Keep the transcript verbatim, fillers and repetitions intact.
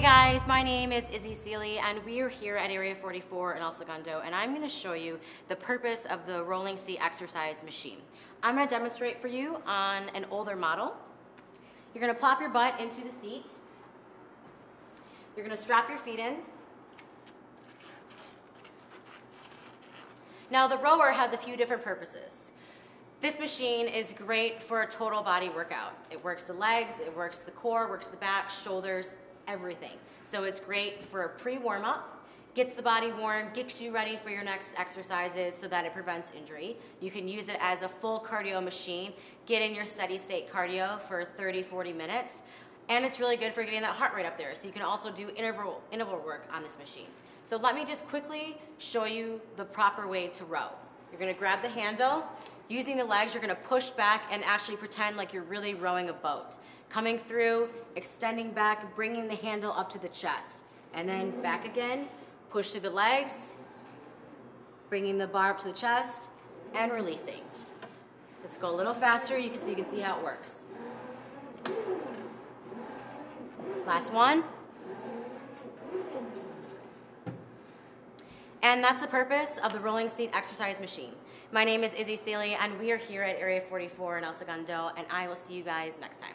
Hey guys, my name is Izzy Seely and we are here at Area forty-four in El Segundo, and I'm going to show you the purpose of the rolling seat exercise machine. I'm going to demonstrate for you on an older model. You're going to plop your butt into the seat. You're going to strap your feet in. Now the rower has a few different purposes. This machine is great for a total body workout. It works the legs, it works the core, works the back, shoulders, everything. So it's great for a pre-warm up, gets the body warm, gets you ready for your next exercises so that it prevents injury. You can use it as a full cardio machine, get in your steady state cardio for thirty, forty minutes, and it's really good for getting that heart rate up there. So you can also do interval, interval work on this machine. So let me just quickly show you the proper way to row. You're gonna grab the handle. Using the legs, you're gonna push back and actually pretend like you're really rowing a boat. Coming through, extending back, bringing the handle up to the chest. And then back again, push through the legs, bringing the bar up to the chest, and releasing. Let's go a little faster you can, so you can see how it works. Last one. And that's the purpose of the rolling seat exercise machine. My name is Izzy Seely, and we are here at Area forty-four in El Segundo, and I will see you guys next time.